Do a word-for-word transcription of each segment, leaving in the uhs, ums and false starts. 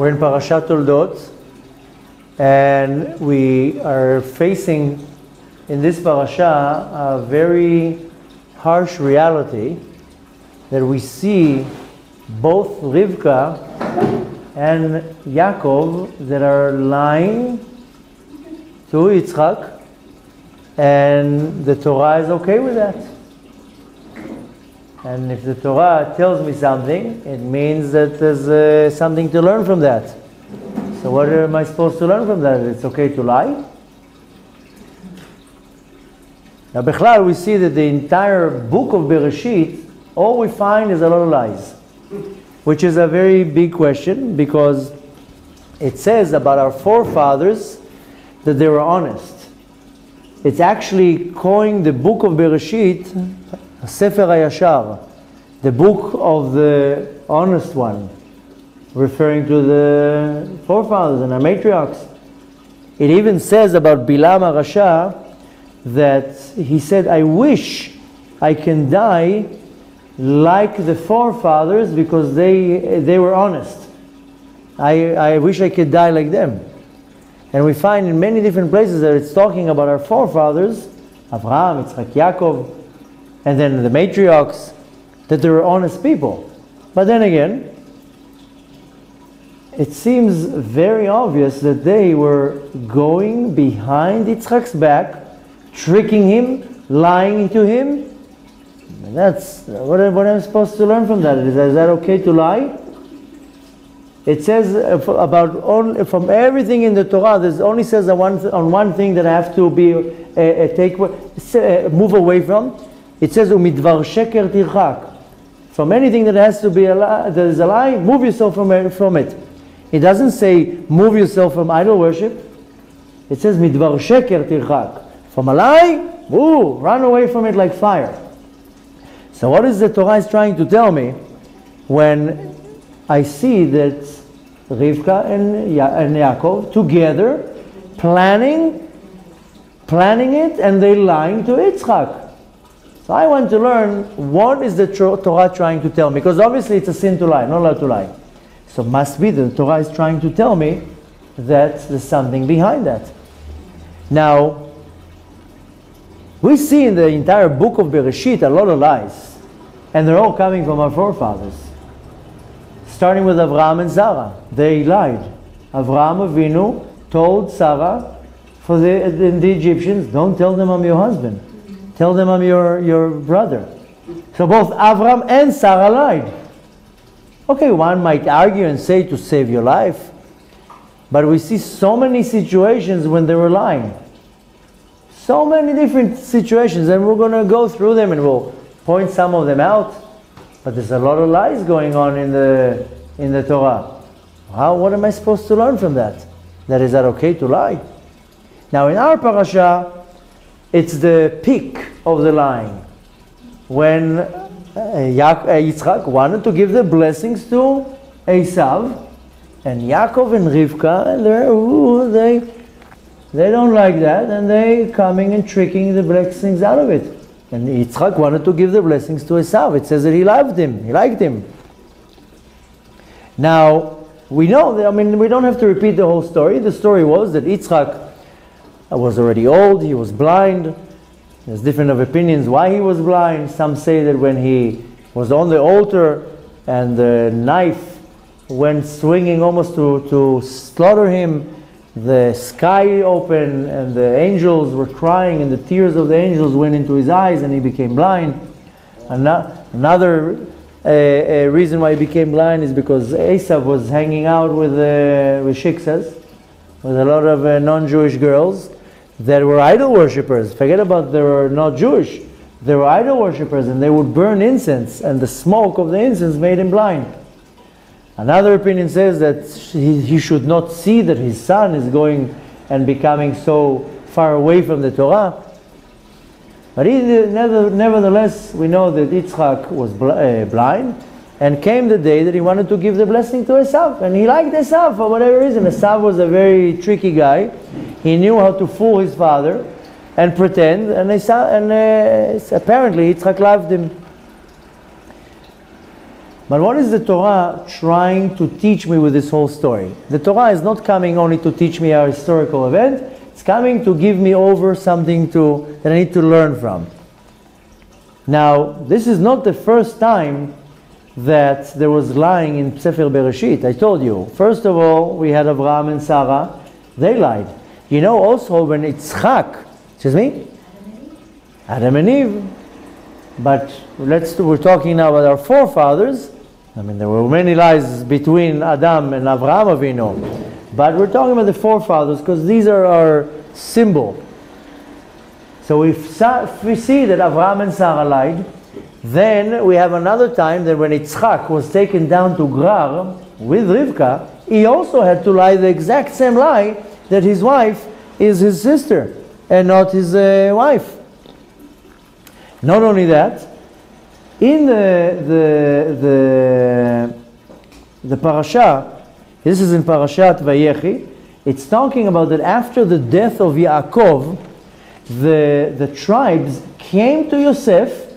We're in Parashat Toldot, and we are facing in this parasha a very harsh reality that we see both Rivka and Yaakov that are lying to Yitzchak, and the Torah is okay with that. And if the Torah tells me something, it means that there's uh, something to learn from that. So what am I supposed to learn from that? It's okay to lie? Now, Bechor, we see that the entire book of Bereshit, all we find is a lot of lies. Which is a very big question, because it says about our forefathers that they were honest. It's actually calling the book of Bereshit Sefer HaYashar, the book of the honest one, referring to the forefathers and our matriarchs. It even says about Bilam HaRasha that he said, I wish I can die like the forefathers because they, they were honest. I, I wish I could die like them. And we find in many different places that it's talking about our forefathers, Avraham, Yitzchak, Yaakov, and then the matriarchs, that they were honest people. But then again, it seems very obvious that they were going behind Yitzchak's back, tricking him, lying to him. And that's what, what I'm supposed to learn from that. Is, is that okay to lie? It says about all, from everything in the Torah, there's only says on one, on one thing that I have to be uh, take uh, move away from. It says, Midvar sheker tirchak. From anything that has to be a lie, that is a lie, move yourself from, from it. It doesn't say, move yourself from idol worship. It says, Midvar sheker tirchak. From a lie, woo, run away from it like fire. So what is the Torah is trying to tell me when I see that Rivka and, ya and Yaakov together planning, planning it, and they lying to Yitzchak? I want to learn what is the Torah trying to tell me, because obviously it's a sin to lie, not allowed to lie. So must be the Torah is trying to tell me that there's something behind that. Now, we see in the entire book of Bereshit a lot of lies, and they're all coming from our forefathers. Starting with Avraham and Sarah, they lied. Avraham Avinu told Sarah, for the, the, the Egyptians, don't tell them I'm your husband. Tell them I'm your, your brother. So both Avram and Sarah lied. Okay, one might argue and say to save your life, but we see so many situations when they were lying. So many different situations, and we're going to go through them and we'll point some of them out. But there's a lot of lies going on in the, in the Torah. How, what am I supposed to learn from that? That is that okay to lie? Now in our parasha, it's the peak of the line, when Yitzchak wanted to give the blessings to Esav, and Yaakov and Rivka, ooh, they, they don't like that, and they coming and tricking the blessings out of it. And Yitzchak wanted to give the blessings to Esav. It says that he loved him, he liked him. Now, we know, that, I mean, we don't have to repeat the whole story. The story was that Yitzchak I was already old, he was blind. There's different of opinions why he was blind. Some say that when he was on the altar and the knife went swinging almost to, to slaughter him, the sky opened and the angels were crying and the tears of the angels went into his eyes and he became blind. Another uh, uh, reason why he became blind is because Esav was hanging out with, uh, with shiksas, with a lot of uh, non-Jewish girls. They were idol worshippers. Forget about they were not Jewish. They were idol worshippers, and they would burn incense, and the smoke of the incense made him blind. Another opinion says that he, he should not see that his son is going and becoming so far away from the Torah. But he, nevertheless, we know that Yitzchak was bl uh, blind, and came the day that he wanted to give the blessing to Esav. And he liked Esav for whatever reason. Esav was a very tricky guy. He knew how to fool his father and pretend. And, Esav, and uh, apparently Yitzchak loved him. But what is the Torah trying to teach me with this whole story? The Torah is not coming only to teach me a historical event, it's coming to give me over something to, that I need to learn from. Now, this is not the first time that there was lying in Sefer Bereshit, I told you. First of all, we had Avraham and Sarah, they lied. You know also when Yitzchak, excuse me? Adam and Eve. But let's, we're talking now about our forefathers. I mean, there were many lies between Adam and Avraham Avinu, but we're talking about the forefathers because these are our symbol. So if, if we see that Avraham and Sarah lied, then we have another time that when Yitzchak was taken down to Gerar with Rivka, he also had to lie the exact same lie that his wife is his sister and not his uh, wife. Not only that, in the, the, the, the parasha, this is in Parashat Vayechi, it's talking about that after the death of Yaakov, the, the tribes came to Yosef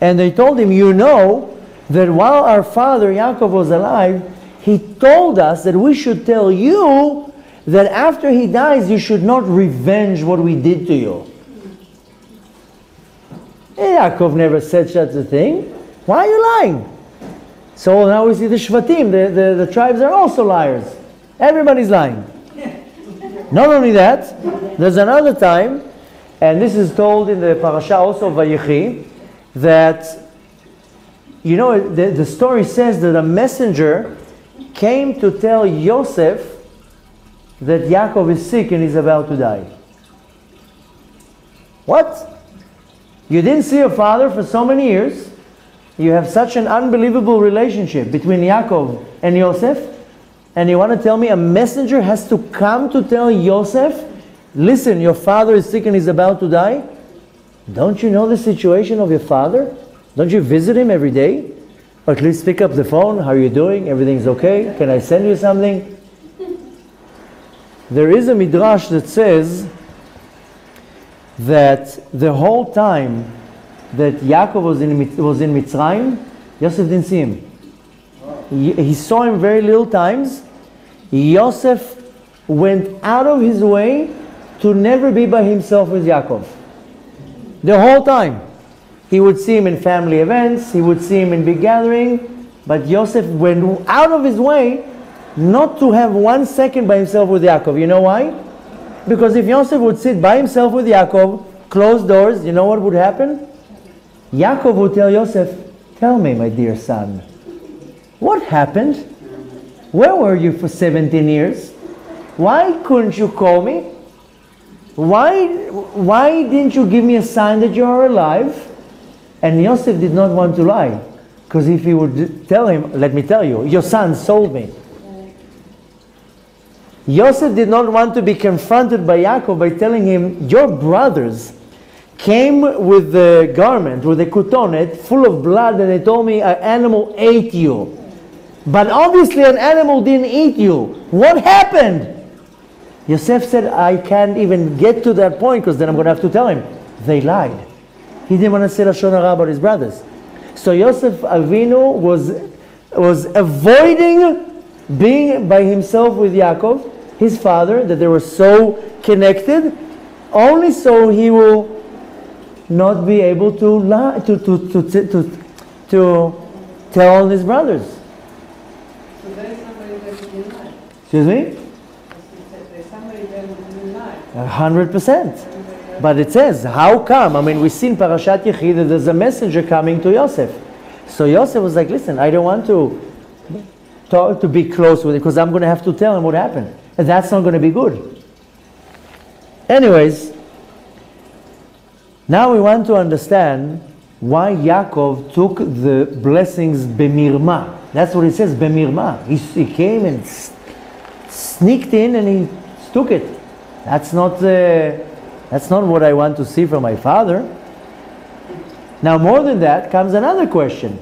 and they told him, you know, that while our father Yaakov was alive, he told us that we should tell you that after he dies, you should not revenge what we did to you. Yaakov never said such a thing. Why are you lying? So now we see the Shvatim, the, the, the tribes are also liars. Everybody's lying. Not only that, there's another time, and this is told in the parasha also, Vayechi, that, you know, the, the story says that a messenger came to tell Yosef that Yaakov is sick and he's about to die. What? You didn't see your father for so many years. You have such an unbelievable relationship between Yaakov and Yosef. And you want to tell me a messenger has to come to tell Yosef, listen, your father is sick and he's about to die? Don't you know the situation of your father? Don't you visit him every day? Or at least pick up the phone, how are you doing? Everything's okay? Can I send you something? There is a midrash that says that the whole time that Yaakov was in, was in Mitzrayim, Yosef didn't see him. He, he saw him very little times. Yosef went out of his way to never be by himself with Yaakov. The whole time. He would see him in family events, he would see him in big gathering, but Yosef went out of his way not to have one second by himself with Yaakov. You know why? Because if Yosef would sit by himself with Yaakov, closed doors, you know what would happen? Yaakov would tell Yosef, tell me, my dear son, what happened? Where were you for seventeen years? Why couldn't you call me? Why, why didn't you give me a sign that you are alive? And Yosef did not want to lie. Because if he would tell him, let me tell you, your son sold me. Yosef did not want to be confronted by Yaakov by telling him, your brothers came with the garment, with the kutonet, full of blood, and they told me an animal ate you. But obviously an animal didn't eat you. What happened? Yosef said, I can't even get to that point because then I'm going to have to tell him. They lied. He didn't want to say Lashon Hara about his brothers. So Yosef Avinu was, was avoiding being by himself with Yaakov, his father, that they were so connected, only so he will not be able to lie, to, to, to, to, to, to tell his brothers. So there is somebody there who didn't lie. Excuse me? There is somebody there who didn't lie. A hundred percent. But it says, how come? I mean, we see in Parashat Yechi that there's a messenger coming to Yosef. So Yosef was like, listen, I don't want to talk, to be close with him because I'm going to have to tell him what happened. And that's not going to be good. Anyways, now we want to understand why Yaakov took the blessings bemirma. That's what it says, bemirma. He, he came and sneaked in and he took it. That's not... Uh, That's not what I want to see from my father. Now more than that comes another question.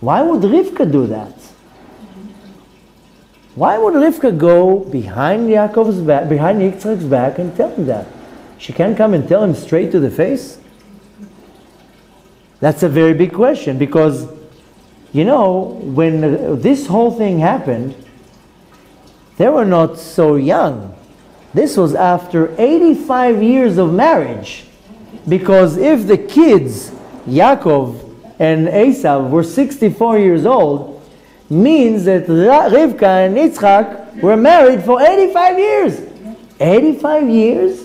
Why would Rivka do that? Why would Rivka go behind Yaakov's back, behind Yitzchak's back and tell him that? She can't come and tell him straight to the face? That's a very big question because You know, when this whole thing happened, they were not so young. This was after eighty-five years of marriage. Because if the kids, Yaakov and Esav, were sixty-four years old, means that Rivka and Yitzchak were married for eighty-five years. eighty-five years?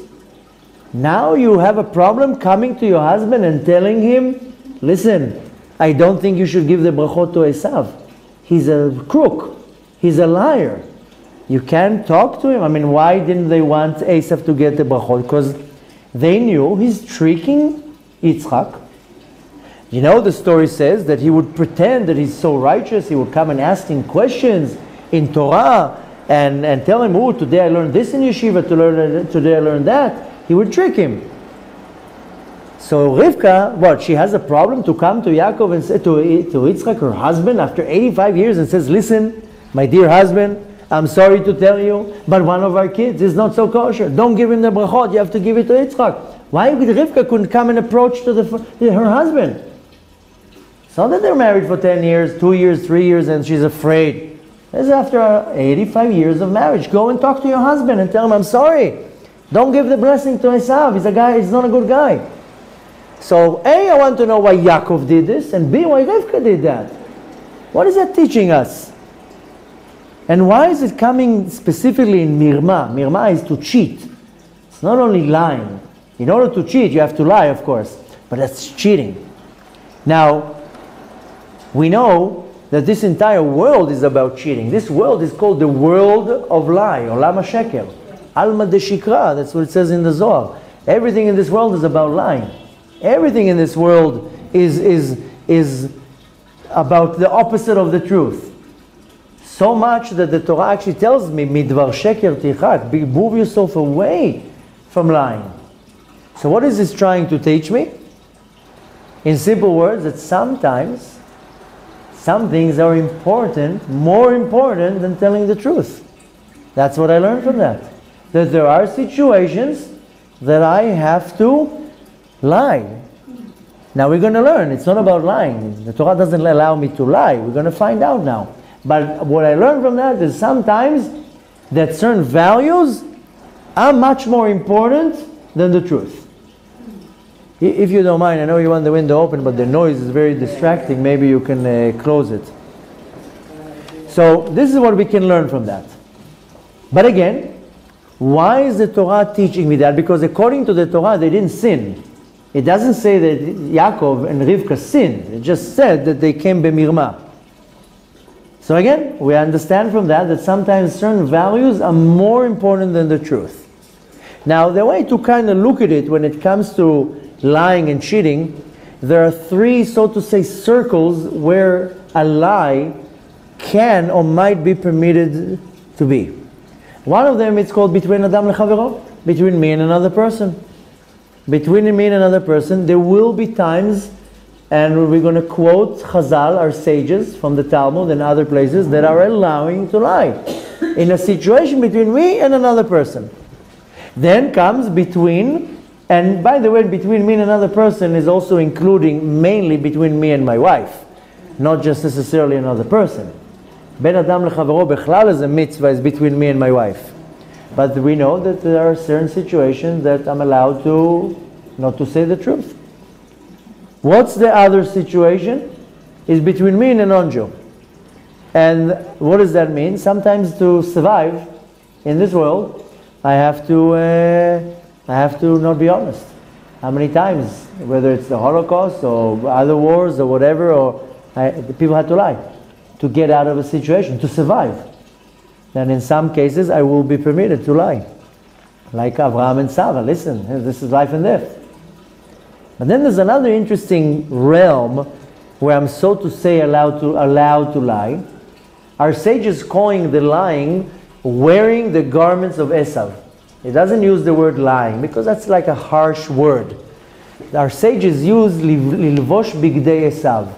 Now you have a problem coming to your husband and telling him, listen, I don't think you should give the brachot to Esav. He's a crook. He's a liar. You can't talk to him. I mean, why didn't they want Esav to get the brachot? Because they knew he's tricking Yitzchak. You know, the story says that he would pretend that he's so righteous. He would come and ask him questions in Torah and, and tell him, oh, today I learned this in yeshiva, to learn, today I learned that. He would trick him. So Rivka, what, she has a problem to come to Yaakov and say, to, to Yitzchak, her husband, after eighty-five years and says, listen, my dear husband, I'm sorry to tell you, but one of our kids is not so kosher. Don't give him the brachot, you have to give it to Yitzchak. Why Rivka couldn't come and approach to, the, to her husband? So that they're married for ten years, two years, three years, and she's afraid. That's after eighty-five years of marriage. Go and talk to your husband and tell him, I'm sorry. Don't give the blessing to Esav. He's a guy, he's not a good guy. So A, I want to know why Yaakov did this, and B, why Rivka did that. What is that teaching us? And why is it coming specifically in Mirma? Mirma is to cheat. It's not only lying. In order to cheat, you have to lie, of course. But that's cheating. Now, we know that this entire world is about cheating. This world is called the world of lie, Olam HaSheker. Alma de Shikra, that's what it says in the Zohar. Everything in this world is about lying. Everything in this world is, is, is about the opposite of the truth. So much that the Torah actually tells me, Midvar sheker tirchak, move yourself away from lying. So what is this trying to teach me? In simple words, that sometimes some things are important, more important than telling the truth. That's what I learned from that. That there are situations that I have to lie. Now we're going to learn. It's not about lying. The Torah doesn't allow me to lie. We're going to find out now. But what I learned from that is sometimes that certain values are much more important than the truth. If you don't mind, I know you want the window open, but the noise is very distracting. Maybe you can uh, close it. So this is what we can learn from that. But again, why is the Torah teaching me that? Because according to the Torah, they didn't sin. It doesn't say that Yaakov and Rivka sinned. It just said that they came b'mirma. So again, we understand from that that sometimes certain values are more important than the truth. Now, the way to kind of look at it when it comes to lying and cheating, there are three, so to say, circles where a lie can or might be permitted to be. One of them, it's called between Adam lechavero, between me and another person. Between me and another person, there will be times, and we're going to quote Chazal, our sages, from the Talmud and other places, that are allowing to lie. In a situation between me and another person. Then comes between, and by the way, between me and another person is also including mainly between me and my wife, not just necessarily another person. Ben Adam lechavero bechlal is a mitzvah, is between me and my wife. But we know that there are certain situations that I'm allowed to, not to say the truth. What's the other situation? Is between me and a non-Jew. And what does that mean? Sometimes to survive in this world, I have to, uh, I have to not be honest. How many times, whether it's the Holocaust or other wars or whatever, or I, the people had to lie to get out of a situation, to survive. Then in some cases, I will be permitted to lie. Like Avraham and Sarah, listen, this is life and death. But then there's another interesting realm where I'm, so to say, allowed to, allowed to lie. Our sages calling the lying wearing the garments of Esav. It doesn't use the word lying, because that's like a harsh word. Our sages use Lilvosh Bigdei Esav.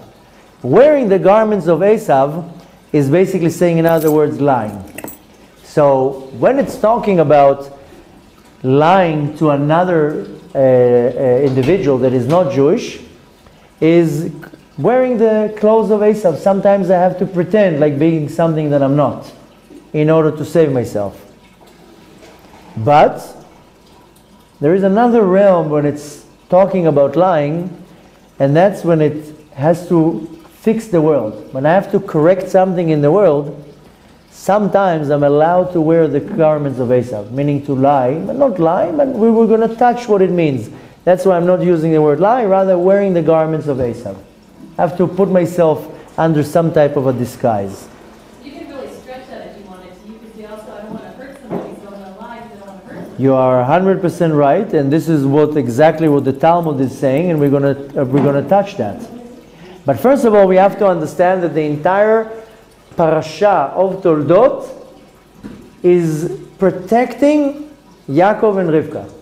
Wearing the garments of Esav is basically saying, in other words, lying. So when it's talking about lying to another uh, uh, individual that is not Jewish, is wearing the clothes of Esav, sometimes I have to pretend like being something that I'm not in order to save myself. But there is another realm when it's talking about lying, and that's when it has to fix the world. When I have to correct something in the world, sometimes I'm allowed to wear the garments of Esav, meaning to lie, but not lie, but we were going to touch what it means. That's why I'm not using the word lie, rather wearing the garments of Esav. I have to put myself under some type of a disguise. You can really stretch that if you wanted to. You could say also, I don't want to hurt somebody, so I'm going to lie, so I don't want to hurt somebody. You are one hundred percent right, and this is what exactly what the Talmud is saying, and we're going to, uh, we're going to touch that. But first of all, we have to understand that the entire Parasha of Toldot is protecting Yaakov and Rivka.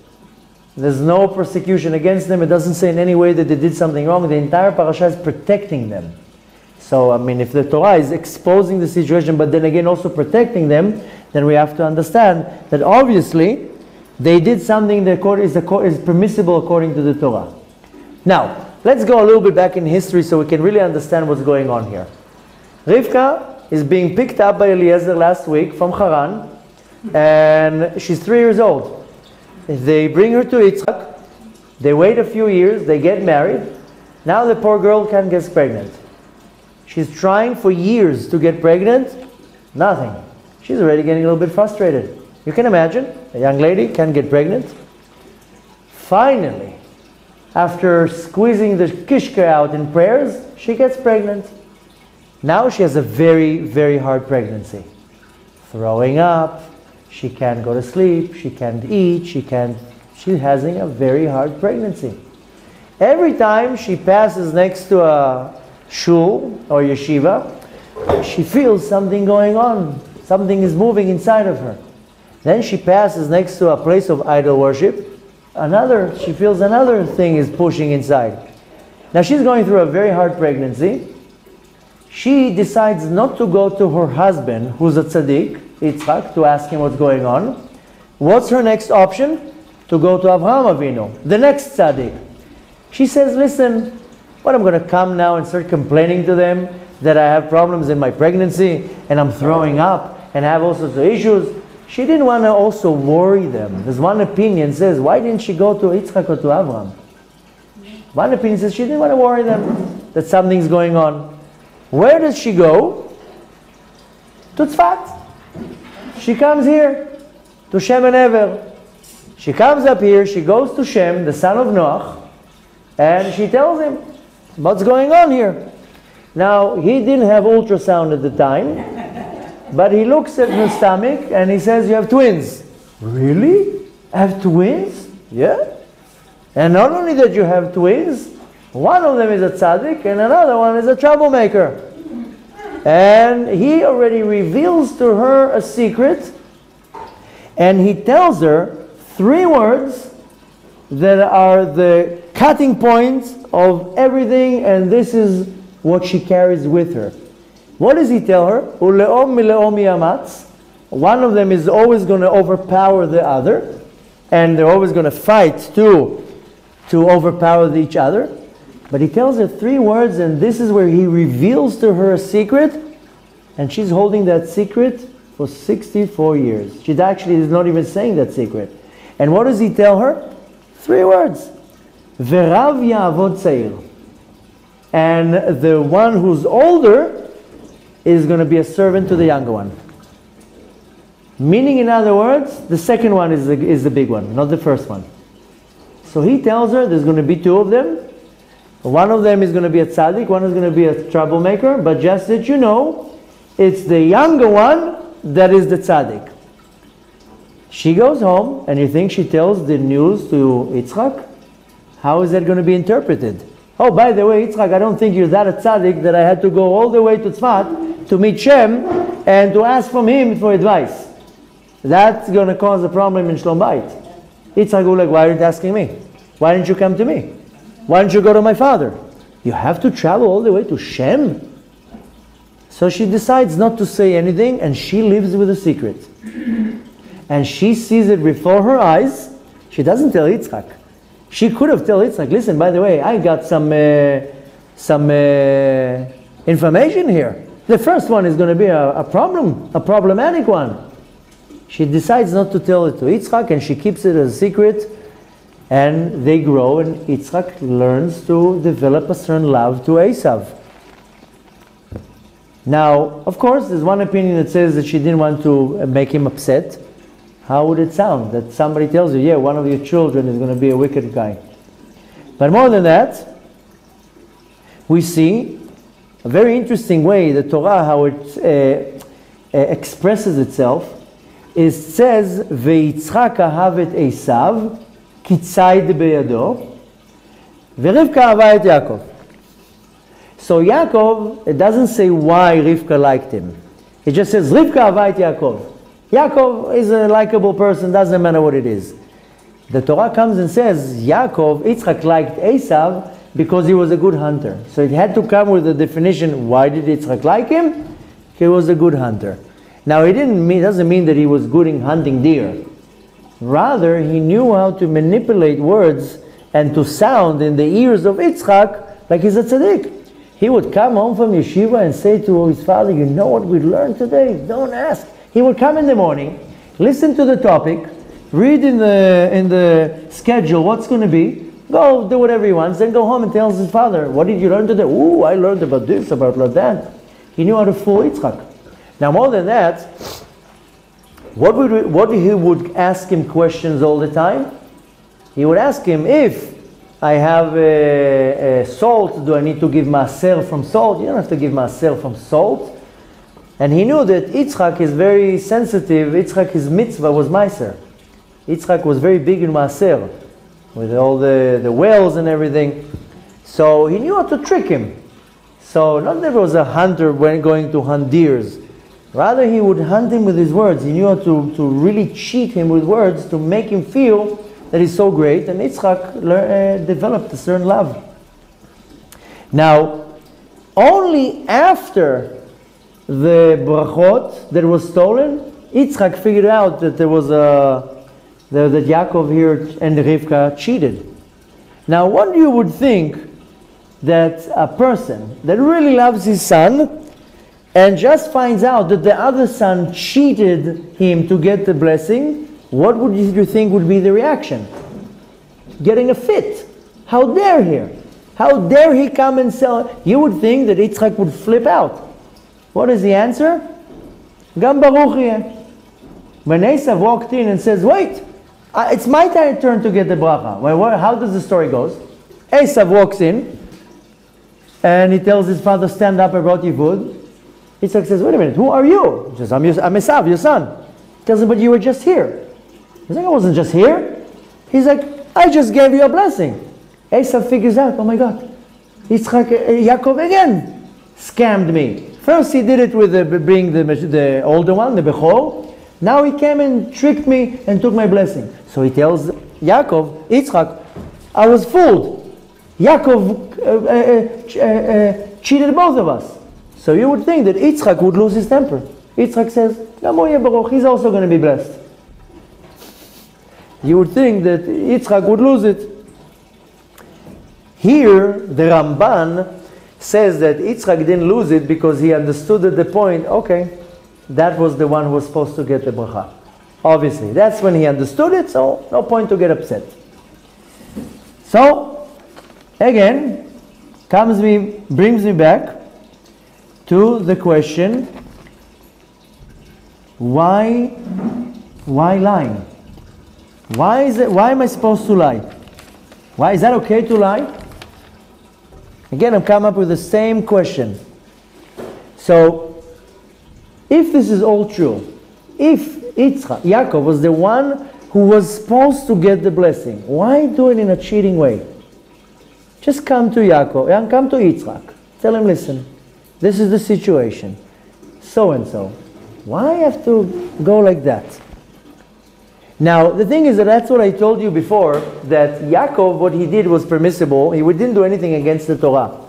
There's no persecution against them. It doesn't say in any way that they did something wrong. The entire Parasha is protecting them. So, I mean, if the Torah is exposing the situation, but then again also protecting them, then we have to understand that obviously they did something that is permissible according to the Torah. Now, let's go a little bit back in history so we can really understand what's going on here. Rivka is being picked up by Eliezer last week from Haran, and she's three years old. They bring her to Yitzchak, they wait a few years, they get married. Now the poor girl can't get pregnant. She's trying for years to get pregnant, nothing. She's already getting a little bit frustrated. You can imagine, a young lady can't get pregnant. Finally, after squeezing the kishka out in prayers, she gets pregnant. Now she has a very, very hard pregnancy. Throwing up, she can't go to sleep, she can't eat, she can't... She's having a very hard pregnancy. Every time she passes next to a shul or yeshiva, she feels something going on. Something is moving inside of her. Then she passes next to a place of idol worship. Another, she feels another thing is pushing inside. Now she's going through a very hard pregnancy. She decides not to go to her husband, who's a tzaddik, Yitzchak, to ask him what's going on. What's her next option? To go to Avraham Avinu, the next tzaddik. She says, listen, what, I'm going to come now and start complaining to them that I have problems in my pregnancy and I'm throwing up and I have all sorts of issues. She didn't want to also worry them. There's one opinion says, why didn't she go to Yitzchak or to Avraham? One opinion says she didn't want to worry them that something's going on. Where does she go? To Tzfat. She comes here, to Shem and Ever. She comes up here, she goes to Shem, the son of Noach, and she tells him, what's going on here? Now, he didn't have ultrasound at the time, but he looks at her stomach and he says, you have twins. Really? I have twins? Yeah. And not only that you have twins, one of them is a tzaddik and another one is a troublemaker. And he already reveals to her a secret, and he tells her three words that are the cutting points of everything, and this is what she carries with her. What does he tell her? Ule'om mile'om yamatz. One of them is always going to overpower the other, and they're always going to fight to, to overpower each other. But he tells her three words, and this is where he reveals to her a secret, and she's holding that secret for sixty-four years. She actually is not even saying that secret. And what does he tell her? Three words. V'rav ya'avod tzair. And the one who's older is going to be a servant to the younger one. Meaning, in other words, the second one is the, is the big one, not the first one. So he tells her there's going to be two of them. One of them is going to be a tzaddik, one is going to be a troublemaker, but just that you know, it's the younger one that is the tzaddik. She goes home, and you think she tells the news to Yitzchak? How is that going to be interpreted? Oh, by the way, Yitzchak, I don't think you're that a tzaddik that I had to go all the way to Tzfat to meet Shem and to ask from him for advice. That's going to cause a problem in Shlom Bayit. Yitzchak will be like, why aren't you asking me? Why didn't you come to me? Why don't you go to my father? You have to travel all the way to Shem? So she decides not to say anything, and she lives with a secret. And she sees it before her eyes. She doesn't tell Yitzchak. She could have told Yitzchak, listen, by the way, I got some, uh, some uh, information here. The first one is going to be a, a problem, a problematic one. She decides not to tell it to Yitzchak, and she keeps it as a secret, and they grow, and Yitzchak learns to develop a certain love to Esav. Now, of course, there's one opinion that says that she didn't want to make him upset. How would it sound that somebody tells you, yeah, one of your children is going to be a wicked guy? But more than that, we see a very interesting way the Torah, how it uh, expresses itself. It says, "Veyitzchak ahav et Esav, kitzaid beyado, veRivka ahava et Yaakov." So Yaakov, it doesn't say why Rivka liked him. It just says, Rivka ahava et Yaakov. Yaakov is a likable person, doesn't matter what it is. The Torah comes and says, Yaakov, Yitzchak liked Esav because he was a good hunter. So it had to come with a definition, why did Yitzchak like him? He was a good hunter. Now it didn't mean, doesn't mean that he was good in hunting deer. Rather, he knew how to manipulate words and to sound in the ears of Yitzchak like he's a tzaddik. He would come home from yeshiva and say to his father, you know what we learned today? Don't ask. He would come in the morning, listen to the topic, read in the, in the schedule what's going to be, go do whatever he wants, then go home and tells his father, what did you learn today? Ooh, I learned about this, about that. He knew how to fool Yitzchak. Now more than that, what would we, what he would ask him questions all the time? He would ask him, if I have a, a salt, do I need to give maaser from salt? You don't have to give maaser from salt. And he knew that Yitzchak is very sensitive. Yitzchak, his mitzvah was maaser. Yitzchak was very big in maaser, with all the, the whales and everything. So he knew how to trick him. So not that he was a hunter when going to hunt deers. Rather, he would hunt him with his words. He knew how to, to really cheat him with words to make him feel that he's so great. And Yitzchak learned, uh, developed a certain love. Now, only after the brachot that was stolen, Yitzchak figured out that there was a that, that Yaakov here and Rivka cheated. Now, what you would think that a person that really loves his son and just finds out that the other son cheated him to get the blessing, what would you think would be the reaction? Getting a fit. How dare he? How dare he come and sell? You would think that Yitzchak would flip out. What is the answer? Gam baruch. When Esav walked in and says, wait, uh, it's my turn to get the bracha. Well, what, how does the story goes? Esav walks in and he tells his father, stand up, I brought you food. Yitzchak says, wait a minute, who are you? He says, I'm, your, I'm Esav, your son. He tells him, but you were just here. He's like, I wasn't just here. He's like, I just gave you a blessing. Esav figures out, oh my God, Yitzchak, uh, Yaakov again scammed me. First he did it with the, being the, the older one, the Bechor. Now he came and tricked me and took my blessing. So he tells Yaakov, Yitzchak, I was fooled. Yaakov uh, uh, uh, uh, cheated both of us. So you would think that Yitzchak would lose his temper. Yitzchak says, Gamoye Baruch, he's also going to be blessed. You would think that Yitzchak would lose it. Here, the Ramban says that Yitzchak didn't lose it because he understood at the point, okay, that was the one who was supposed to get the bracha. Obviously, that's when he understood it, so no point to get upset. So, again, comes me, brings me back to the question, why, why lying? Why is it, why am I supposed to lie? Why, is that okay to lie? Again, I've come up with the same question. So, if this is all true, if Yitzchak, Yaakov was the one who was supposed to get the blessing, why do it in a cheating way? Just come to Yaakov, and come to Yitzchak. Tell him, listen, this is the situation, so and so. Why have to go like that? Now, the thing is that that's what I told you before, that Yaakov, what he did was permissible. He didn't do anything against the Torah.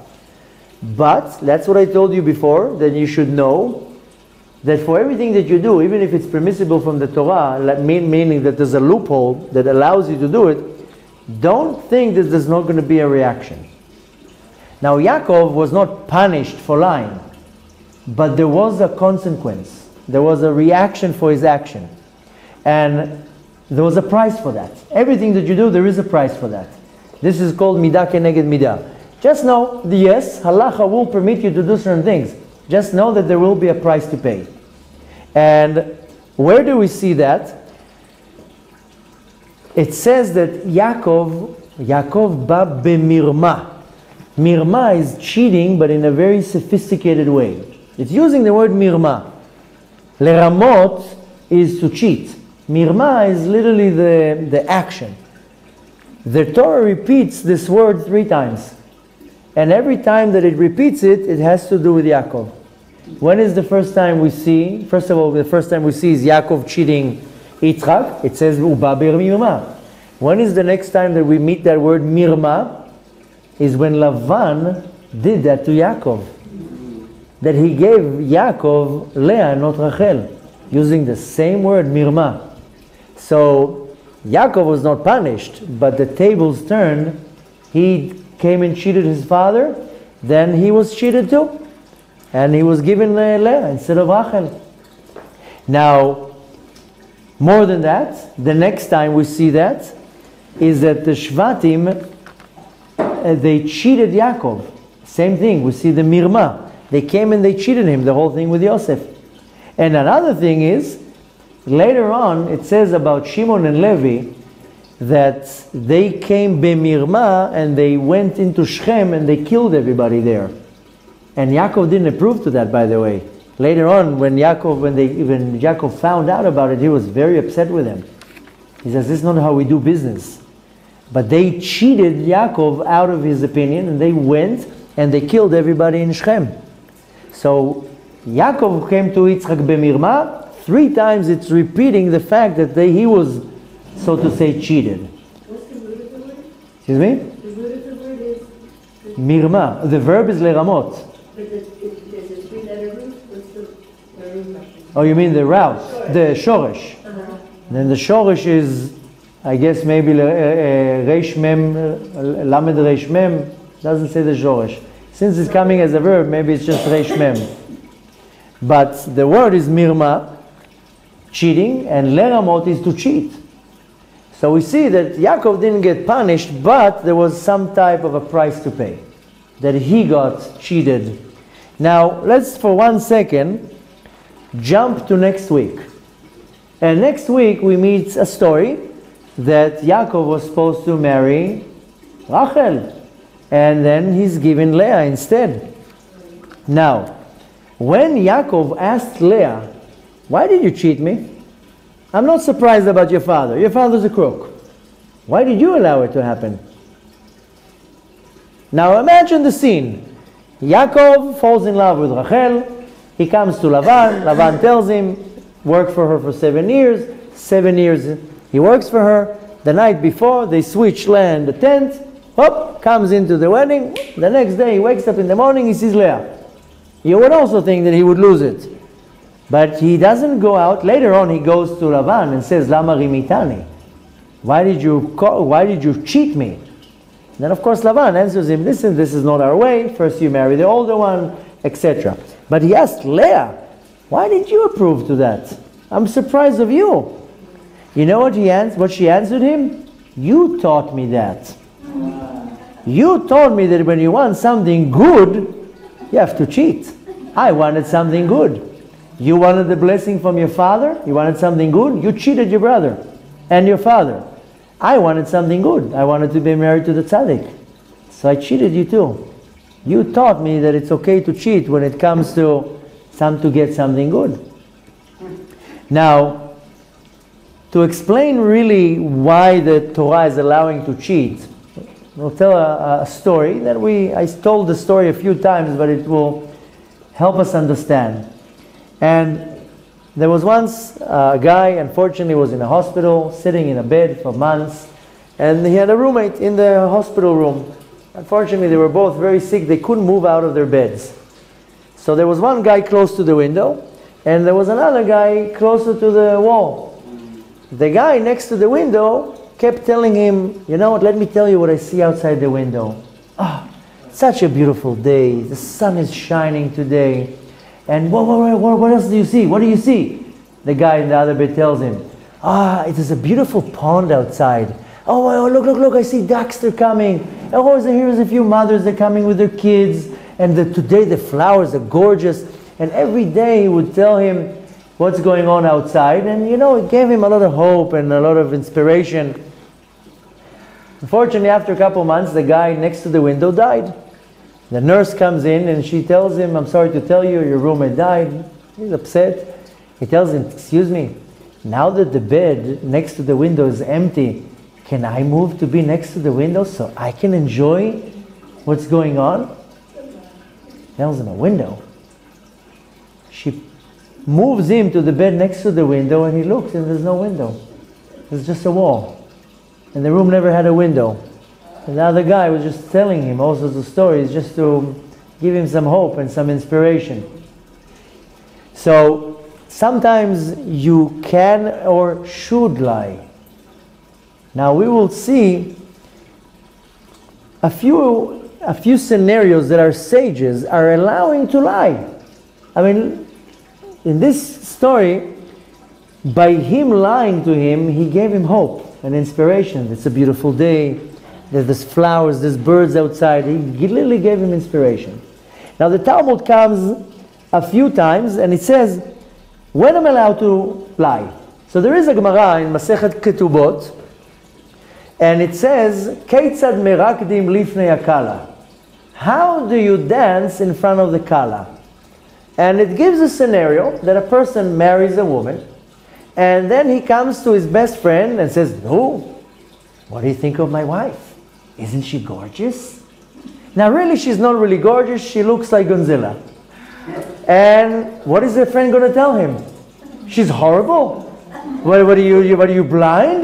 But, that's what I told you before, that you should know that for everything that you do, even if it's permissible from the Torah, meaning that there's a loophole that allows you to do it, don't think that there's not going to be a reaction. Now Yaakov was not punished for lying, but there was a consequence. There was a reaction for his action. And there was a price for that. Everything that you do, there is a price for that. This is called midah keneged midah. Just know, yes, halacha will permit you to do certain things. Just know that there will be a price to pay. And where do we see that? It says that Yaakov, Yaakov ba bemirma. Mirma is cheating, but in a very sophisticated way. It's using the word mirma. Leramot is to cheat. Mirma is literally the, the action. The Torah repeats this word three times. And every time that it repeats it, it has to do with Yaakov. When is the first time we see? First of all, the first time we see is Yaakov cheating Yitzchak. It says, Uba bir mirma. When is the next time that we meet that word mirma? Is when Lavan did that to Yaakov. That he gave Yaakov Leah, not Rachel. Using the same word, mirma. So, Yaakov was not punished, but the tables turned. He came and cheated his father, then he was cheated too. And he was given Leah instead of Rachel. Now, more than that, the next time we see that, is that the Shvatim, uh, they cheated Yaakov. Same thing, we see the mirma. They came and they cheated him, the whole thing with Yosef. And another thing is, later on, it says about Shimon and Levi, that they came bemirma and they went into Shechem and they killed everybody there. And Yaakov didn't approve to that, by the way. Later on, when Yaakov, when they, when Yaakov found out about it, he was very upset with him. He says, this is not how we do business. But they cheated Yaakov out of his opinion, and they went and they killed everybody in Shechem. So, Yaakov came to Yitzchak bemirma. Three times it's repeating the fact that they, he was, so to say, cheated. What's the root of the word? Excuse me? The root of the word is? The mirma. The verb is leramot. But there's a three-letter root. What's the... Oh, you mean the route. Shoresh. The shoresh. Uh-huh. Then the shoresh is, I guess, maybe reishmem, lamed reishmem. Doesn't say the shoresh. Since it's coming as a verb, maybe it's just reishmem. But the word is mirma, cheating, and leramot is to cheat. So we see that Yaakov didn't get punished, but there was some type of a price to pay, that he got cheated. Now, let's for one second jump to next week. And next week we meet a story that Yaakov was supposed to marry Rachel. And then he's given Leah instead. Now, when Yaakov asked Leah, why did you cheat me? I'm not surprised about your father. Your father's a crook. Why did you allow it to happen? Now imagine the scene. Yaakov falls in love with Rachel. He comes to Lavan. Lavan tells him, work for her for seven years. Seven years he works for her. The night before, they switch land, the tent. Hop, comes into the wedding. The next day he wakes up in the morning, he sees Leah. You would also think that he would lose it. But he doesn't go out. Later on he goes to Lavan and says, Lama rimitani? Why did you why did you cheat me? Then of course Lavan answers him, listen, this is not our way. First you marry the older one, et cetera. But he asked Leah, why did you approve to that? I'm surprised of you. You know what he ans what she answered him? You taught me that. You told me that when you want something good, you have to cheat. I wanted something good. You wanted the blessing from your father. You wanted something good. You cheated your brother and your father. I wanted something good. I wanted to be married to the Tzaddik. So I cheated you too. You taught me that it's okay to cheat when it comes to some to get something good. Now, to explain really why the Torah is allowing to cheat, we'll tell a, a story that we, I told the story a few times, but it will help us understand. And there was once a guy, unfortunately, was in a hospital, sitting in a bed for months, and he had a roommate in the hospital room. Unfortunately, they were both very sick, they couldn't move out of their beds. So there was one guy close to the window, and there was another guy closer to the wall. The guy next to the window kept telling him, you know what, let me tell you what I see outside the window. Ah, Such a beautiful day. The sun is shining today. And what, what, what, what else do you see? What do you see? The guy in the other bed tells him, ah, it is a beautiful pond outside. Oh, oh, look, look, look, I see ducks, they're coming. Oh, here's a few mothers, they're coming with their kids. And the, today the flowers are gorgeous. And every day he would tell him what's going on outside. And, you know, it gave him a lot of hope and a lot of inspiration. Unfortunately, after a couple months, the guy next to the window died. The nurse comes in and she tells him, I'm sorry to tell you, your roommate died. He's upset. He tells him, excuse me, now that the bed next to the window is empty, can I move to be next to the window so I can enjoy what's going on? He tells him, a window. She moves him to the bed next to the window and he looks and there's no window. There's just a wall. And the room never had a window. And the other guy was just telling him all sorts of stories just to give him some hope and some inspiration. So sometimes you can or should lie. Now we will see a few, a few scenarios that our sages are allowing to lie. I mean, in this story, by him lying to him, he gave him hope and inspiration. It's a beautiful day. There's flowers, there's birds outside. He literally gave him inspiration. Now the Talmud comes a few times and it says, when am I allowed to lie? So there is a Gemara in Masechet Ketubot and it says, Keitzad merakdim lifnei hakala. How do you dance in front of the kala? And it gives a scenario that a person marries a woman and then he comes to his best friend and says, no, what do you think of my wife? Isn't she gorgeous? Now really, she's not really gorgeous. She looks like Gonzilla. And what is the friend going to tell him? She's horrible. What, what, are, you, what are you, blind?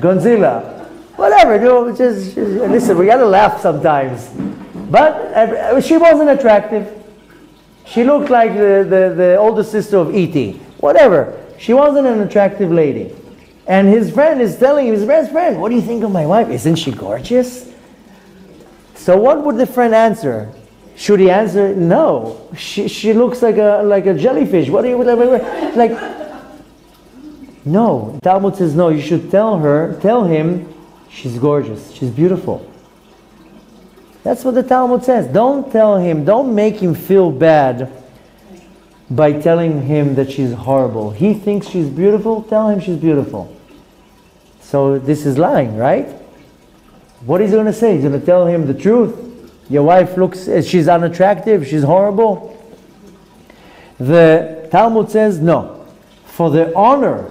Gonzilla. Whatever, you know, just, just, listen, we got to laugh sometimes. But she wasn't attractive. She looked like the, the, the older sister of E T Whatever. She wasn't an attractive lady. And his friend is telling him, his best friend, what do you think of my wife? Isn't she gorgeous? So what would the friend answer? Should he answer, no. She, she looks like a, like a jellyfish. What do you, like, no. Talmud says, no, you should tell her, tell him, she's gorgeous, she's beautiful. That's what the Talmud says. Don't tell him, don't make him feel bad by telling him that she's horrible. He thinks she's beautiful, tell him she's beautiful. So this is lying, right? What is he going to say? He's going to tell him the truth. Your wife looks, she's unattractive, she's horrible. The Talmud says, no. For the honor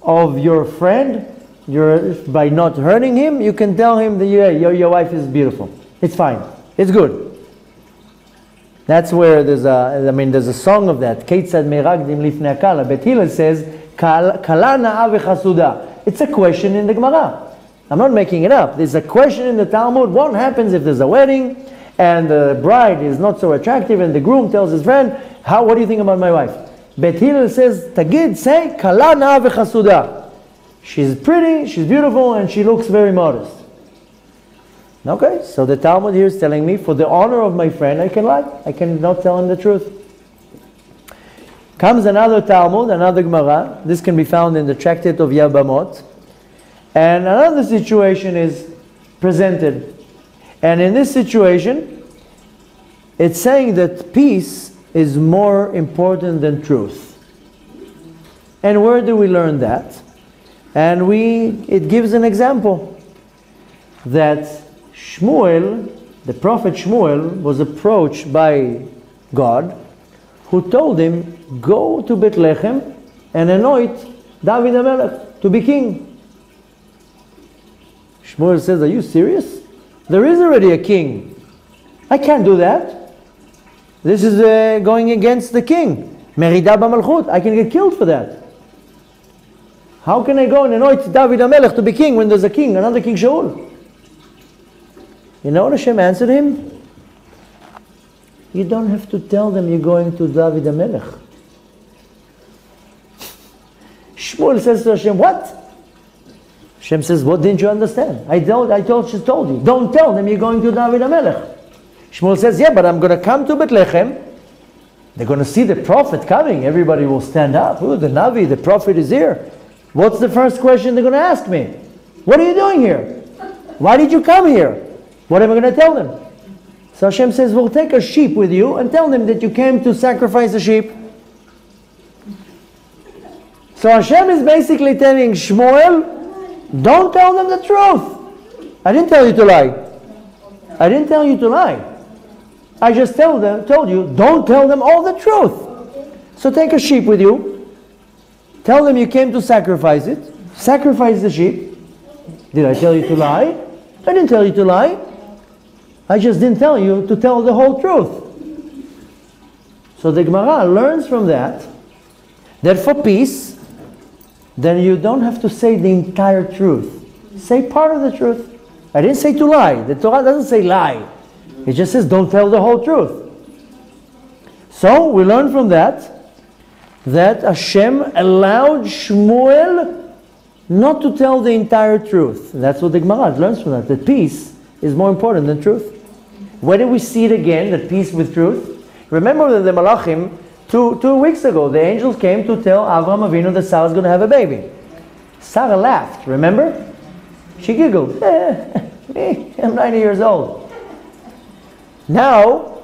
of your friend, your, by not hurting him, you can tell him that yeah, your, your wife is beautiful. It's fine, it's good. That's where there's a, I mean, there's a song of that. Keitzad merakdim lifnei hakala. Bet Hillel says, "Kala na'a v'chasuda." It's a question in the Gemara. I'm not making it up. There's a question in the Talmud. What happens if there's a wedding and the bride is not so attractive and the groom tells his friend, "How? What do you think about my wife?" Bet Hillel says, "Tagid, say kala na'a v'chasuda." She's pretty, she's beautiful, and she looks very modest. Okay, so the Talmud here is telling me, for the honor of my friend, I can lie. I cannot tell him the truth. Comes another Talmud, another Gemara. This can be found in the Tractate of Yabamot. And another situation is presented. And in this situation, it's saying that peace is more important than truth. And where do we learn that? And we, it gives an example that Shmuel, the prophet Shmuel, was approached by God, who told him, go to Bethlehem and anoint David HaMelech to be king. Shmuel says, are you serious? There is already a king. I can't do that. This is uh, going against the king. Merida b'malchut. I can get killed for that. How can I go and anoint David HaMelech to be king when there's a king, another King Shaul? You know what Hashem answered him? You don't have to tell them you're going to David HaMelech. Shmuel says to Hashem, what? Hashem says, what didn't you understand? I told, I told, she told you. Don't tell them you're going to David HaMelech. Shmuel says, yeah, but I'm going to come to Bethlehem. They're going to see the prophet coming. Everybody will stand up. Ooh, the Navi, the prophet is here. What's the first question they're going to ask me? What are you doing here? Why did you come here? What am I going to tell them? So Hashem says, well, take a sheep with you and tell them that you came to sacrifice a sheep. So Hashem is basically telling Shmuel, don't tell them the truth. I didn't tell you to lie. I didn't tell you to lie. I just tell them, told you, don't tell them all the truth. So take a sheep with you. Tell them you came to sacrifice it. Sacrifice the sheep. Did I tell you to lie? I didn't tell you to lie. I just didn't tell you to tell the whole truth. So the Gemara learns from that, that for peace, then you don't have to say the entire truth. Say part of the truth. I didn't say to lie. The Torah doesn't say lie. It just says don't tell the whole truth. So we learn from that that Hashem allowed Shmuel not to tell the entire truth. And that's what the Gemara learns from that, that peace is more important than truth. Where do we see it again, that peace with truth? Remember that the Malachim, two, two weeks ago, the angels came to tell Avraham Avinu that Sarah's going to have a baby. Sarah laughed, remember? She giggled. Eh, me, I'm ninety years old. Now,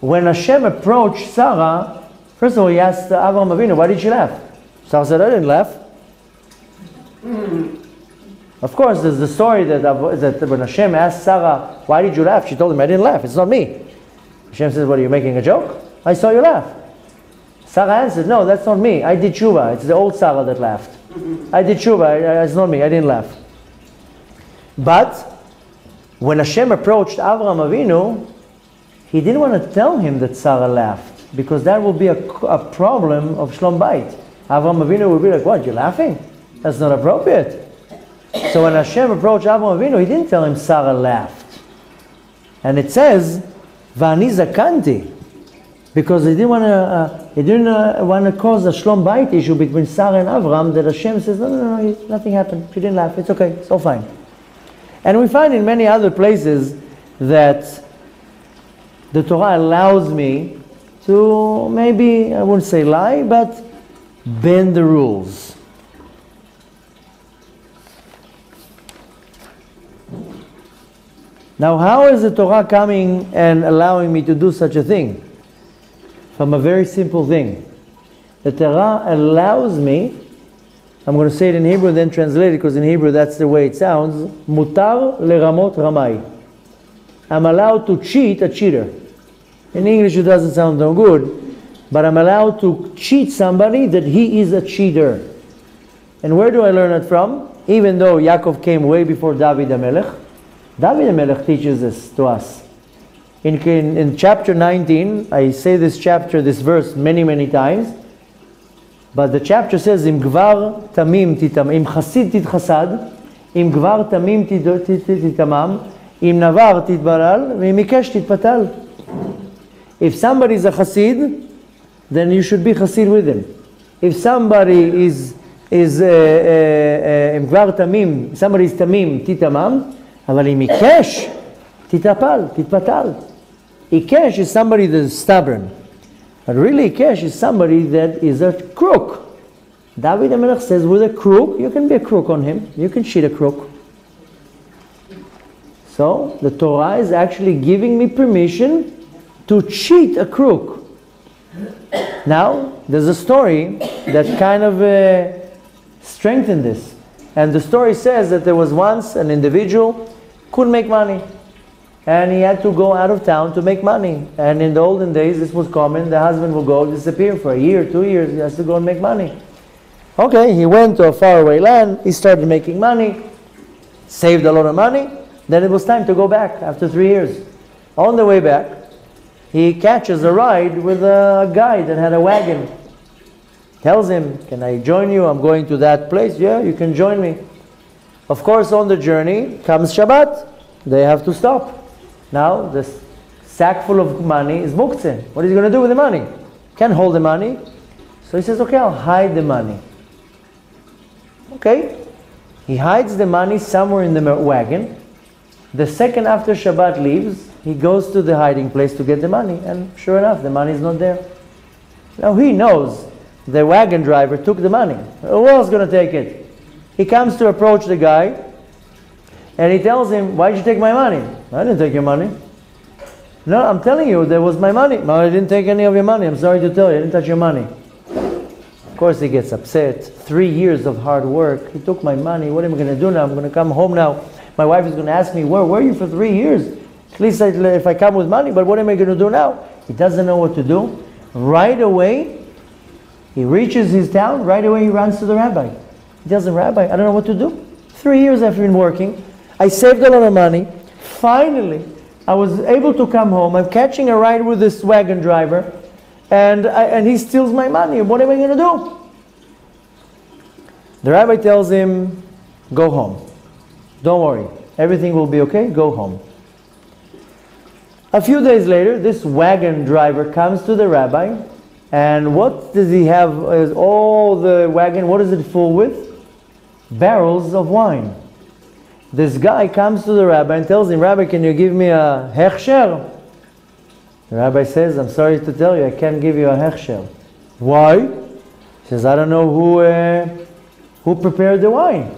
when Hashem approached Sarah, first of all, he asked Avraham Avinu, why did she laugh? Sarah said, I didn't laugh. Of course, there's the story that, that when Hashem asked Sarah, why did you laugh? She told him, I didn't laugh. It's not me. Hashem says, what, are you making a joke? I saw you laugh. Sarah answered, no, that's not me. I did tshuva. It's the old Sarah that laughed. I did tshuva, it's not me, I didn't laugh. But when Hashem approached Avraham Avinu, he didn't want to tell him that Sarah laughed, because that would be a, a problem of Shlom Bayit. Avraham Avinu would be like, what, you're laughing? That's not appropriate. So when Hashem approached Avraham Avinu, he didn't tell him Sarah laughed. And it says, V'ani zakanti, because he didn't want to, uh, he didn't uh, want to cause a Shlom Bayit issue between Sarah and Avram, that Hashem says, no, no, no, no, nothing happened. She didn't laugh. It's okay. It's all fine. And we find in many other places that the Torah allows me to maybe, I wouldn't say lie, but bend the rules. Now, how is the Torah coming and allowing me to do such a thing? From a very simple thing. The Torah allows me, I'm going to say it in Hebrew and then translate it, because in Hebrew that's the way it sounds, mutar leramot ramai. I'm allowed to cheat a cheater. In English it doesn't sound so good, but I'm allowed to cheat somebody that he is a cheater. And where do I learn it from? Even though Yaakov came way before David HaMelech, David HaMelech teaches this to us. In, in, in chapter nineteen, I say this chapter, this verse many, many times, but the chapter says, Im gvar tamim titam, im chasid tit chasad, im gvar tamim titamam, im navar tit baral, im ikesh tit patal. If somebody is a chasid, then you should be chasid with him. If somebody is, is, im gvar tamim, somebody is tamim titamam, aval im ikesh, titapal, titpatal. Ikesh is somebody that is stubborn. But really, Ikesh is somebody that is a crook. David HaMelech says, with a crook, you can be a crook on him. You can cheat a crook. So, the Torah is actually giving me permission to cheat a crook. Now, there's a story that kind of uh, strengthened this. And the story says that there was once an individual couldn't make money. And he had to go out of town to make money. And in the olden days, this was common. The husband would go disappear for a year, two years. He has to go and make money. Okay, he went to a faraway land. He started making money, saved a lot of money. Then it was time to go back after three years. On the way back, he catches a ride with a guy that had a wagon. Tells him, can I join you? I'm going to that place. Yeah, you can join me. Of course, on the journey comes Shabbat. They have to stop. Now, this sack full of money is muktzeh. What is he going to do with the money? Can't hold the money. So he says, okay, I'll hide the money. Okay. He hides the money somewhere in the wagon. The second after Shabbat leaves, he goes to the hiding place to get the money, and sure enough, the money is not there. Now he knows the wagon driver took the money. Who else is going to take it? He comes to approach the guy, and he tells him, why did you take my money? I didn't take your money. No, I'm telling you, there was my money. No, I didn't take any of your money. I'm sorry to tell you, I didn't touch your money. Of course he gets upset. Three years of hard work. He took my money. What am I going to do now? I'm going to come home now. My wife is going to ask me, where were you for three years? At least I, if I come with money, but what am I going to do now? He doesn't know what to do. Right away, he reaches his town. Right away, he runs to the rabbi. He tells him, Rabbi, I don't know what to do. Three years I've been working. I saved a lot of money. Finally, I was able to come home. I'm catching a ride with this wagon driver. And, I, and he steals my money. What am I going to do? The rabbi tells him, go home. Don't worry. Everything will be okay. Go home. A few days later, this wagon driver comes to the rabbi, and what does he have is all the wagon, what is it full with? Barrels of wine. This guy comes to the rabbi and tells him, Rabbi, can you give me a Heksher? The rabbi says, I'm sorry to tell you, I can't give you a Heksher. Why? He says, I don't know who, uh, who prepared the wine.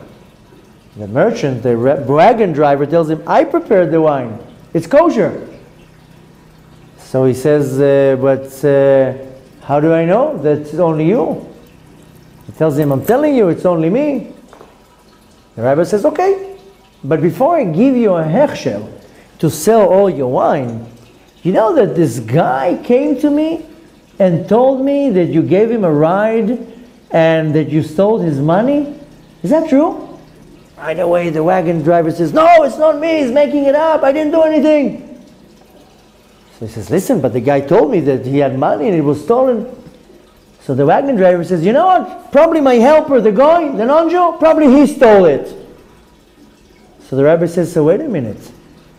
The merchant, the wagon driver tells him, I prepared the wine. It's kosher. So he says, uh, but uh, how do I know that it's only you? He tells him, I'm telling you, it's only me. The rabbi says, okay, but before I give you a hechshel to sell all your wine, you know that this guy came to me and told me that you gave him a ride and that you stole his money? Is that true? Right away, the wagon driver says, no, it's not me, he's making it up, I didn't do anything. He says, listen, but the guy told me that he had money and it was stolen. So the wagon driver says, you know what? Probably my helper, the guy, the non-Jew, probably he stole it. So the rabbi says, so wait a minute.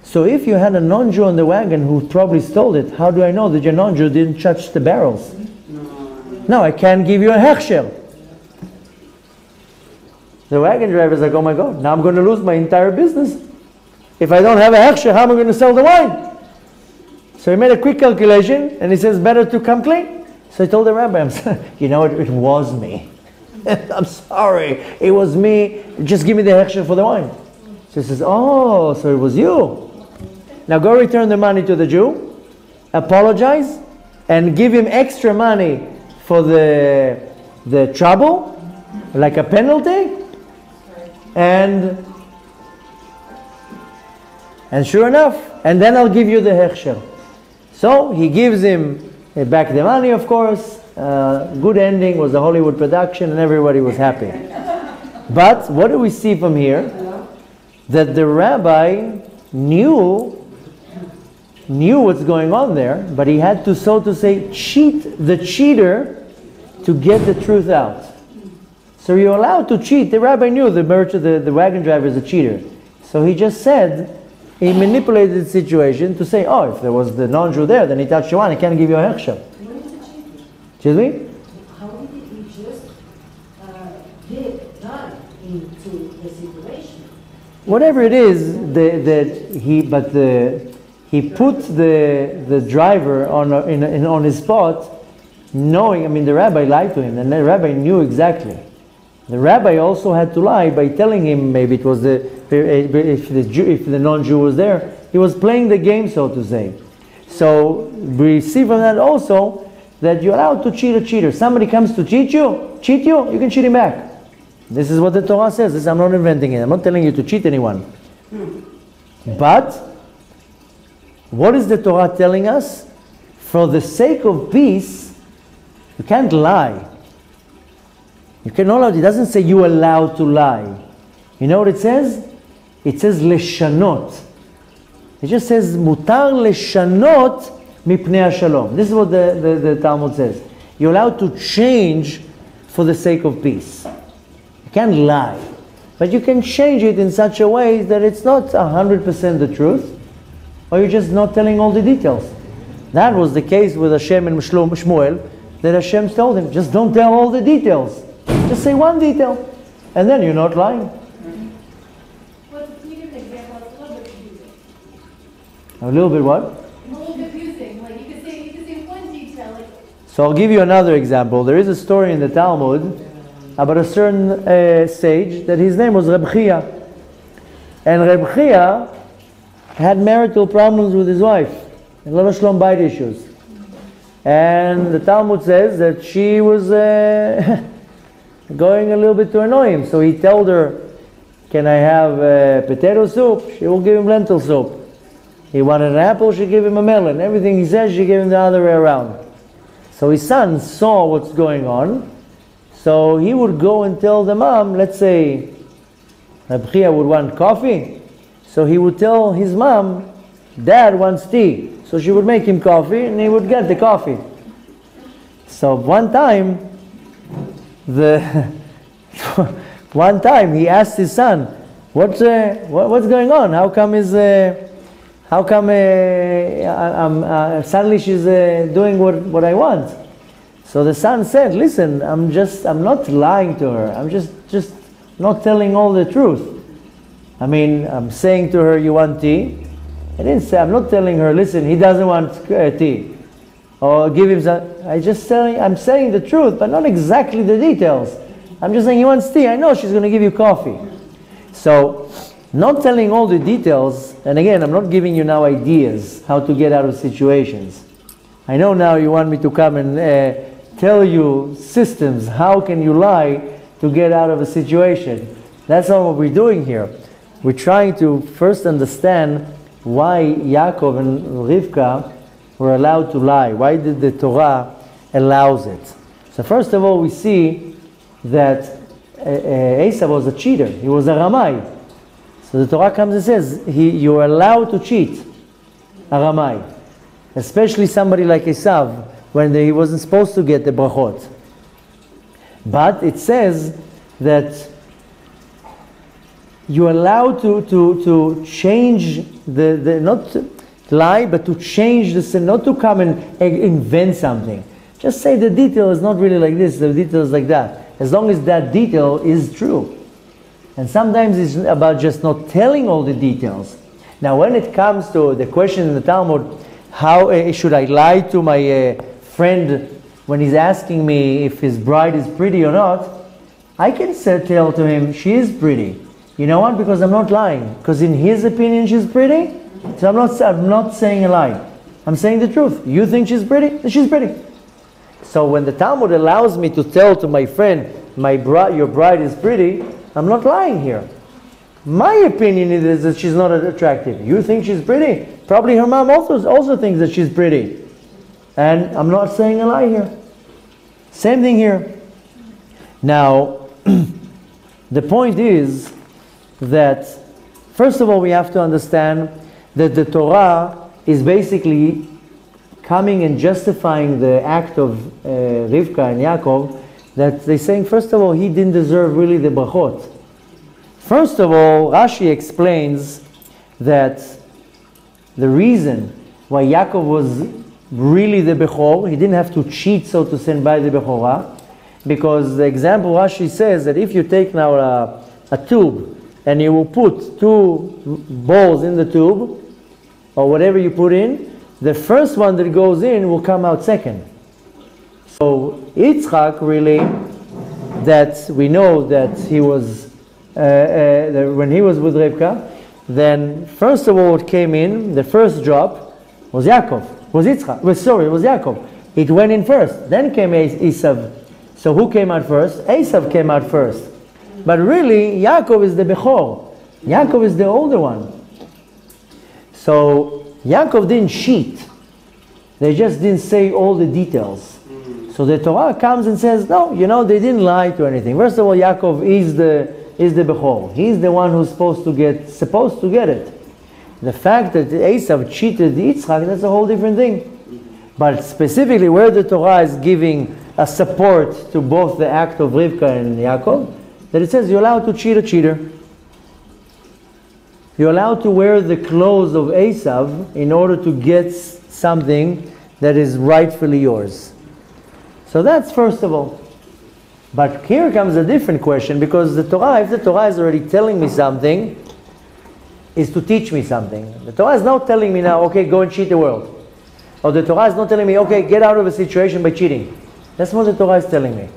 So if you had a non-Jew on the wagon who probably stole it, how do I know that your non-Jew didn't touch the barrels? No, no, I can't give you a hechshel. The wagon driver is like, oh my God, now I'm going to lose my entire business. If I don't have a hechshel, how am I going to sell the wine? So he made a quick calculation, and he says, better to come clean. So he told the rabbi, I'm sorry, you know, it, it was me. I'm sorry, it was me. Just give me the hechshel for the wine. So he says, oh, so it was you. Now go return the money to the Jew, apologize, and give him extra money for the, the trouble, like a penalty. And, and sure enough, and then I'll give you the hechshel. So he gives him back the money, of course. Uh, good ending, was a Hollywood production, and everybody was happy. But what do we see from here? That the rabbi knew, knew what's going on there, but he had to, so to say, cheat the cheater to get the truth out. So you're allowed to cheat. The rabbi knew the merchant, the, the wagon driver is a cheater. So he just said, he manipulated the situation to say, oh, if there was the non-Jew there, then he touched the wine, I can't give you a hechshel. Excuse me? How did he just uh, get done into the situation? Whatever it is, the, the, he, but the, he put the, the driver on, a, in, in, on his spot, knowing, I mean, the rabbi lied to him, and the rabbi knew exactly. The rabbi also had to lie by telling him, maybe it was the, if the, Jew, if the non-Jew was there, he was playing the game, so to say. So we see from that also that you're allowed to cheat a cheater. Somebody comes to cheat you, cheat you, you can cheat him back. This is what the Torah says. This, I'm not inventing it. I'm not telling you to cheat anyone. But what is the Torah telling us? For the sake of peace, you can't lie. You cannot. It doesn't say you allowed to lie. You know what it says? It says leshanot. It just says mutar leshanot mipnei shalom. This is what the, the, the Talmud says. You're allowed to change for the sake of peace. You can't lie, but you can change it in such a way that it's not a hundred percent the truth, or you're just not telling all the details. That was the case with Hashem and Shmuel. That Hashem told him, just don't tell all the details. Just say one detail, and then you're not lying. Mm-hmm. Well, can you give an example? It's a little bit confusing. A little bit what? A little confusing. Like you could say, you could say one detail. Like... So I'll give you another example. There is a story in the Talmud about a certain uh, sage that his name was Reb Chia. And Reb Chia had marital problems with his wife. A lot of Shlom Bayit issues. And the Talmud says that she was uh, going a little bit to annoy him. So he told her, can I have uh, potato soup? She will give him lentil soup. He wanted an apple, she gave him a melon. Everything he says, she gave him the other way around. So his son saw what's going on. So he would go and tell the mom, let's say, Reb Chia would want coffee. So he would tell his mom, Dad wants tea. So she would make him coffee and he would get the coffee. So one time, the one time he asked his son, what's, uh, what, what's going on? How come is... Uh, How come uh, I'm, uh, suddenly she's uh, doing what, what I want? So the son said, listen, I'm just, I'm not lying to her. I'm just, just not telling all the truth. I mean, I'm saying to her, you want tea? I didn't say, I'm not telling her, listen, he doesn't want uh, tea. Or give him some, I just telling, I'm saying the truth, but not exactly the details. I'm just saying he wants tea. I know she's going to give you coffee. So, not telling all the details, and again, I'm not giving you now ideas how to get out of situations. I know now you want me to come and uh, tell you systems, how can you lie to get out of a situation. That's not what we're doing here. We're trying to first understand why Yaakov and Rivka were allowed to lie. Why did the Torah allows it? So first of all, we see that uh, Esav was a cheater. He was a Ramai. So the Torah comes and says, he, you're allowed to cheat a Ramai. Especially somebody like Esav, when they, he wasn't supposed to get the Brachot. But it says that you're allowed to, to, to change the, the, not to lie, but to change the sin, not to come and invent something. Just say the detail is not really like this, the detail is like that. As long as that detail is true. And sometimes it's about just not telling all the details. Now when it comes to the question in the Talmud, how uh, should I lie to my uh, friend when he's asking me if his bride is pretty or not, I can say, tell to him, she is pretty. You know what? Because I'm not lying. Because in his opinion she's pretty, so I'm not, I'm not saying a lie. I'm saying the truth. You think she's pretty? She's pretty. So when the Talmud allows me to tell to my friend, my bri- your bride is pretty, I'm not lying here. My opinion is that she's not attractive. You think she's pretty? Probably her mom also, also thinks that she's pretty. And I'm not saying a lie here. Same thing here. Now, the point is that, first of all, we have to understand that the Torah is basically coming and justifying the act of uh, Rivka and Yaakov, that they're saying, first of all, he didn't deserve really the brachot. First of all, Rashi explains that the reason why Yaakov was really the Bechor, he didn't have to cheat, so to say, by the Bechorah, because the example Rashi says that if you take now a, a tube and you will put two balls in the tube, or whatever you put in, the first one that goes in will come out second. So Yitzchak really, that we know that he was, uh, uh, when he was with Rivka, then first of all what came in, the first drop, was Yaakov, was Yitzchak, well, sorry, it was Yaakov. It went in first, then came Esav. So who came out first? Esav came out first. But really, Yaakov is the Bechor. Yaakov is the older one. So Yaakov didn't cheat. They just didn't say all the details. So the Torah comes and says, no, you know, they didn't lie to anything. First of all, Yaakov is the is the Bechor. He's the one who's supposed to get supposed to get it. The fact that Esav cheated Yitzchak, that's a whole different thing. But specifically, where the Torah is giving a support to both the act of Rivka and Yaakov, that it says you're allowed to cheat a cheater. You're allowed to wear the clothes of Esav in order to get something that is rightfully yours. So that's first of all. But here comes a different question, because the Torah, if the Torah is already telling me something, is to teach me something. The Torah is not telling me now, okay, go and cheat the world. Or the Torah is not telling me, okay, get out of a situation by cheating. That's what the Torah is telling me.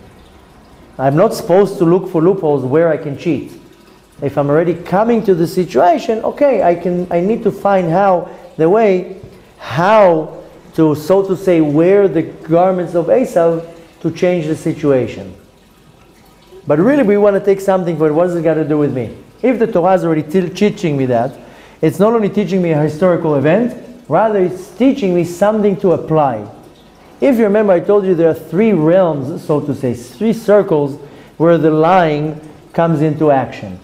I'm not supposed to look for loopholes where I can cheat. If I'm already coming to the situation, okay, I can. I need to find how, the way, how to, so to say, wear the garments of Esav to change the situation. But really, we want to take something for it. What does it got to do with me? If the Torah is already teaching me that, it's not only teaching me a historical event, rather it's teaching me something to apply. If you remember, I told you there are three realms, so to say, three circles where the lying comes into action.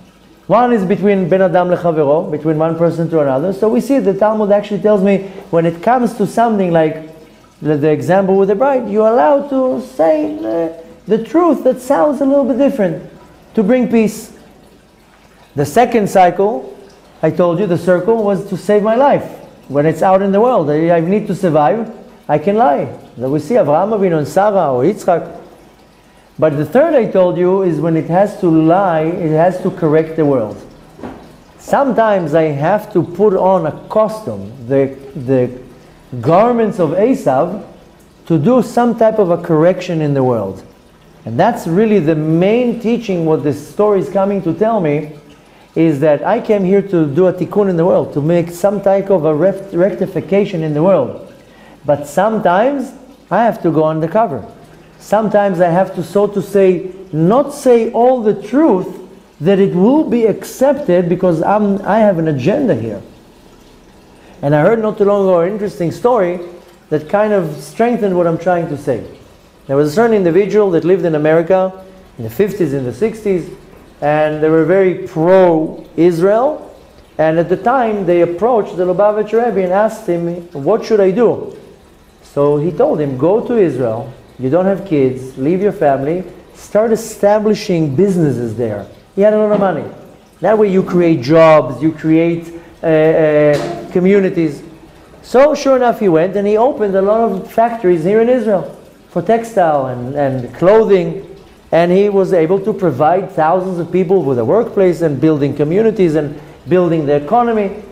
One is between ben adam lechavero, between one person to another. So we see the Talmud actually tells me when it comes to something like the example with the bride, you're allowed to say the, the truth that sounds a little bit different to bring peace. The second cycle, I told you, the circle was to save my life. When it's out in the world, I need to survive, I can lie. We see Avraham Avinu and Sarah or Yitzchak. But the third I told you is when it has to lie, it has to correct the world. Sometimes I have to put on a costume, the, the garments of Esav, to do some type of a correction in the world. And that's really the main teaching what this story is coming to tell me, is that I came here to do a tikkun in the world, to make some type of a ref rectification in the world. But sometimes I have to go undercover. Sometimes I have to, so to say, not say all the truth that it will be accepted because I'm, I have an agenda here. And I heard not too long ago an interesting story that kind of strengthened what I'm trying to say. There was a certain individual that lived in America in the fifties, in the sixties, and they were very pro-Israel, and at the time they approached the Lubavitcher Rebbe and asked him, what should I do? So he told him, go to Israel, you don't have kids, leave your family, start establishing businesses there. He had a lot of money. That way you create jobs, you create uh, uh, communities. So sure enough he went and he opened a lot of factories here in Israel for textile and, and clothing. And he was able to provide thousands of people with a workplace and building communities and building the economy.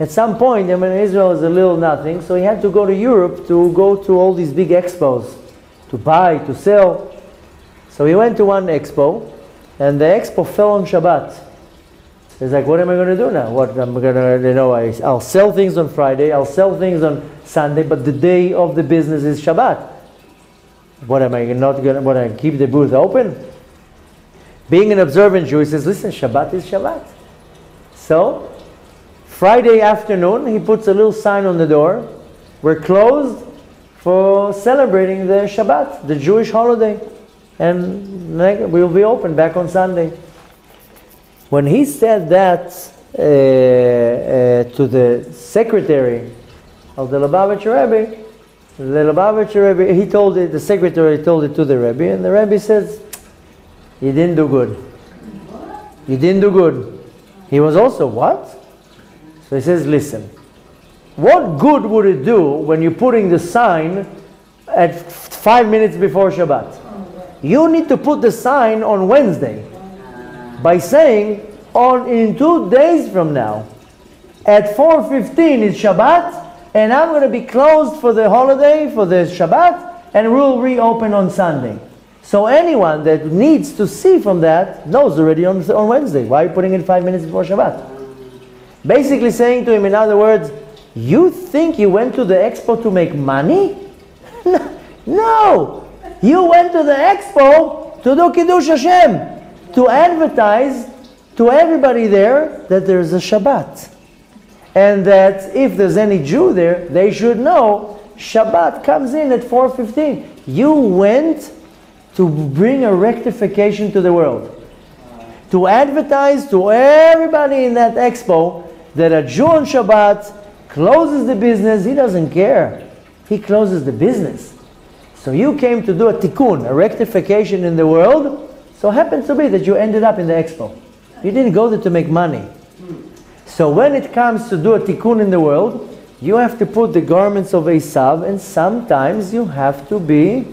At some point, I mean, Israel is a little nothing, so he had to go to Europe to go to all these big expos, to buy, to sell. So he went to one expo, and the expo fell on Shabbat. He's like, what am I going to do now? What am I going to, you know, I, I'll sell things on Friday, I'll sell things on Sunday, but the day of the business is Shabbat. What am I not going to, what I keep the booth open? Being an observant Jew, he says, listen, Shabbat is Shabbat. So, Friday afternoon, he puts a little sign on the door. We're closed for celebrating the Shabbat, the Jewish holiday. And we'll be open back on Sunday. When he said that uh, uh, to the secretary of the Lubavitcher Rebbe, The Lubavitcher Rebbe, he told it, the secretary told it to the Rebbe, and the Rebbe says, you didn't do good. You didn't do good. He was also, what? So he says, listen, what good would it do when you're putting the sign at five minutes before Shabbat? You need to put the sign on Wednesday by saying, on in two days from now, at four fifteen is Shabbat, and I'm going to be closed for the holiday, for the Shabbat, and we'll reopen on Sunday. So anyone that needs to see from that knows already on, on Wednesday. Why are you putting it five minutes before Shabbat? Basically saying to him, in other words, you think you went to the expo to make money? No! You went to the expo to do Kiddush Hashem, to advertise to everybody there that there is a Shabbat. And that if there's any Jew there, they should know Shabbat comes in at four fifteen. You went to bring a rectification to the world. To advertise to everybody in that expo that a Jew on Shabbat closes the business. He doesn't care. He closes the business. So you came to do a tikkun, a rectification in the world. So it happens to be that you ended up in the expo. You didn't go there to make money. So when it comes to do a tikkun in the world, you have to put the garments of Esav, and sometimes you have to be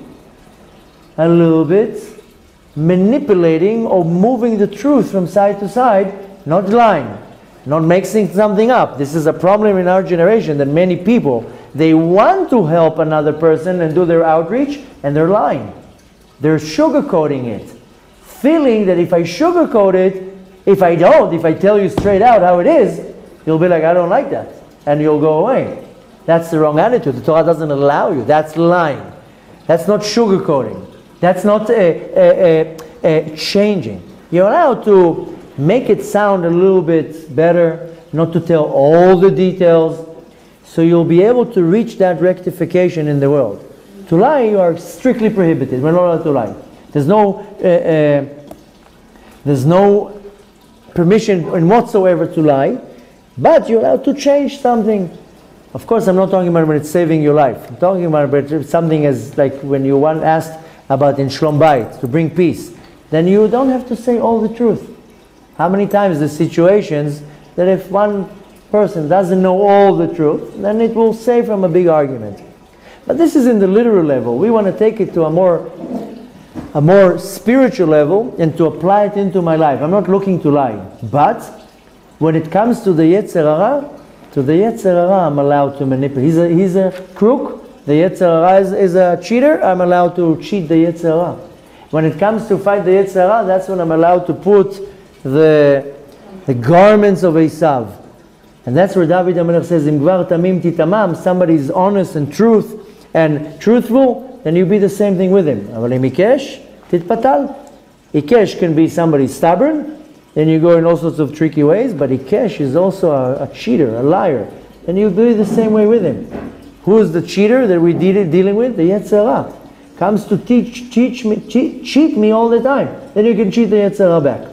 a little bit manipulating or moving the truth from side to side, not lying. not mixing something up. This is a problem in our generation that many people, they want to help another person and do their outreach, and they're lying. They're sugarcoating it, feeling that if I sugarcoat it, if I don't, if I tell you straight out how it is, you'll be like, I don't like that, and you'll go away. That's the wrong attitude. The Torah doesn't allow you. That's lying. That's not sugarcoating. That's not uh, uh, uh, uh, changing. You're allowed to make it sound a little bit better, not to tell all the details, so you'll be able to reach that rectification in the world. To lie, you are strictly prohibited. We're not allowed to lie. There's no, uh, uh, there's no permission in whatsoever to lie, but you're allowed to change something. Of course, I'm not talking about when it's saving your life. I'm talking about something as like when you once asked about in Shlom Bayit, to bring peace. Then you don't have to say all the truth. How many times the situations that if one person doesn't know all the truth, then it will save from a big argument. But this is in the literal level. We want to take it to a more, a more spiritual level and to apply it into my life. I'm not looking to lie. But when it comes to the Yetzer Hara, to the Yetzer Hara I'm allowed to manipulate. He's a, he's a crook. The Yetzer Hara is, is a cheater. I'm allowed to cheat the Yetzer Hara. When it comes to fight the Yetzer Hara, that's when I'm allowed to put the, the garments of Esav. And that's where David HaMelech says, Im gvar tamim titamam, somebody is honest and truth and truthful, then you be the same thing with him. Aval im ikesh titpatal. Ikesh can be somebody stubborn, then you go in all sorts of tricky ways, but ikesh is also a, a cheater, a liar, and you do the same way with him. Who is the cheater that we're de dealing with? The Yetzer Hara. Comes to teach, teach me, che cheat me all the time. Then you can cheat the Yetzer Hara back.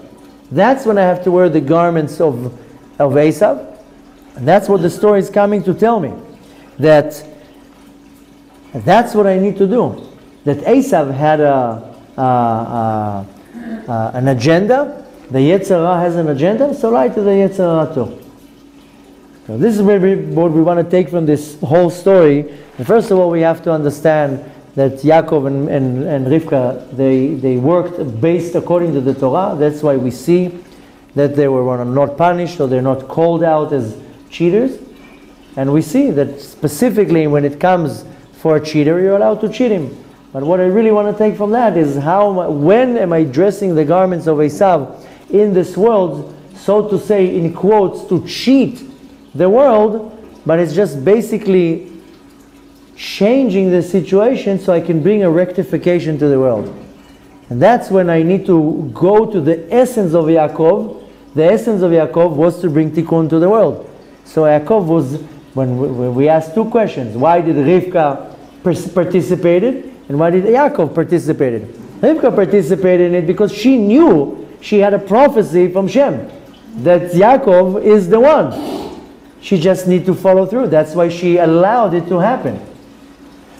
That's when I have to wear the garments of, of Esav. And that's what the story is coming to tell me. That that's what I need to do. That Esav had a, a, a, a, an agenda. The Yetzer Hara has an agenda. So lie to the Yetzer Hara too. So this is maybe what we want to take from this whole story. And first of all, we have to understand that Yaakov and, and, and Rivka, they, they worked based according to the Torah. That's why we see that they were not punished or they're not called out as cheaters. And we see that specifically when it comes for a cheater, you're allowed to cheat him. But what I really want to take from that is how, when am I dressing the garments of Esav in this world, so to say, in quotes, to cheat the world, but it's just basically changing the situation so I can bring a rectification to the world. And that's when I need to go to the essence of Yaakov. The essence of Yaakov was to bring Tikkun to the world. So Yaakov was, when we asked two questions, why did Rivka participated and why did Yaakov participated? Rivka participated in it because she knew she had a prophecy from Shem that Yaakov is the one. She just need to follow through. That's why she allowed it to happen.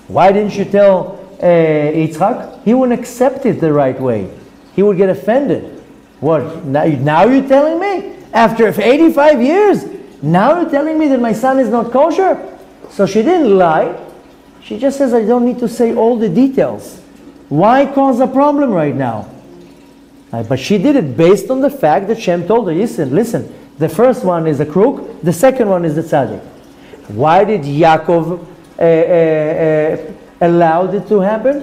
Why didn't you tell uh, Yitzchak? He wouldn't accept it the right way. He would get offended. What? Now, now you're telling me? After eighty-five years? Now you're telling me that my son is not kosher? So she didn't lie. She just says, I don't need to say all the details. Why cause a problem right now? Uh, but she did it based on the fact that Shem told her, listen, listen, the first one is a crook, the second one is the tzaddik. Why did Yaakov Uh, uh, uh, allowed it to happen?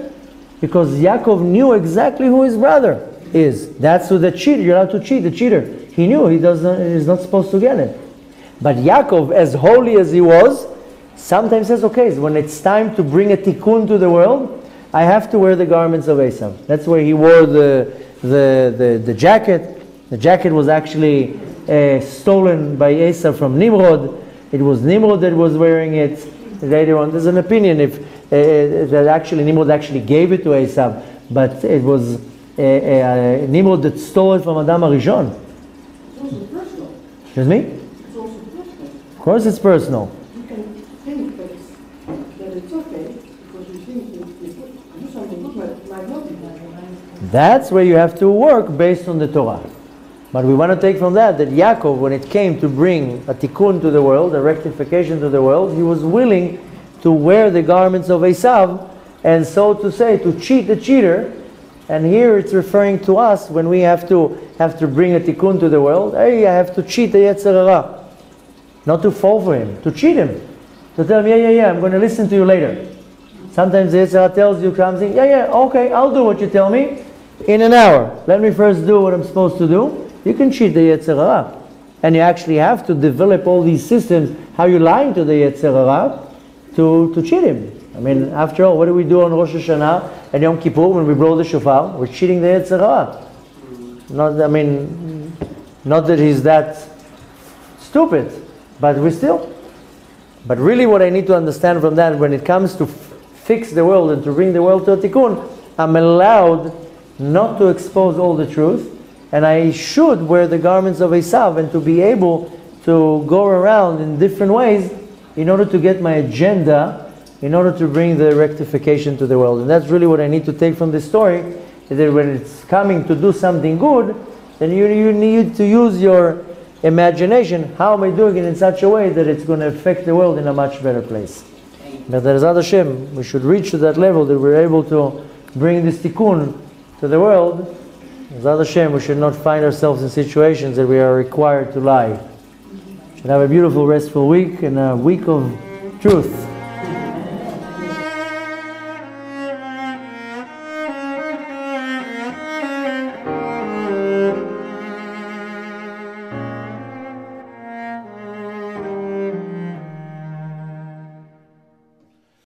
Because Yaakov knew exactly who his brother is. That's who the cheater, you're allowed to cheat, the cheater. He knew he doesn't, he's not supposed to get it. But Yaakov, as holy as he was, sometimes says, okay, when it's time to bring a tikkun to the world, I have to wear the garments of Esav. That's where he wore the, the, the, the jacket. The jacket was actually uh, stolen by Esav from Nimrod. It was Nimrod that was wearing it. Later on, there's an opinion if uh, that actually Nimrod actually gave it to Esav, but it was uh, uh, Nimrod that stole it from Adam HaRishon. It's also personal. Excuse me? It's also personal. Of course it's personal. You can think that it's, that it's okay because you think you do something good, but it might not be that. That's where you have to work based on the Torah. But we want to take from that that Yaakov, when it came to bring a tikkun to the world, a rectification to the world, he was willing to wear the garments of Esav, and so to say, to cheat the cheater, And here it's referring to us when we have to have to bring a tikkun to the world. Hey, I have to cheat the Yetzer Hara. Not to fall for him, to cheat him. To tell him, yeah, yeah, yeah, I'm going to listen to you later. Sometimes the Yetzer Hara tells you, comes in, yeah, yeah, okay, I'll do what you tell me in an hour. Let me first do what I'm supposed to do. You can cheat the Yetzer Hara. And you actually have to develop all these systems, how you're lying to the Yetzer Hara to, to cheat him. I mean, after all, what do we do on Rosh Hashanah and Yom Kippur when we blow the shofar? We're cheating the Yetzer Hara. Not, I mean, not that he's that stupid, but we still. But really what I need to understand from that, when it comes to fix the world and to bring the world to a tikkun, I'm allowed not to expose all the truth, and I should wear the garments of Esav and to be able to go around in different ways in order to get my agenda, in order to bring the rectification to the world. And that's really what I need to take from this story, is that when it's coming to do something good, then you, you need to use your imagination. How am I doing it in such a way that it's going to affect the world in a much better place? But B'ezrat Hashem, we should reach to that level that we're able to bring this tikkun to the world. B'ezrat Hashem, we should not find ourselves in situations that we are required to lie. We should have a beautiful, restful week and a week of truth.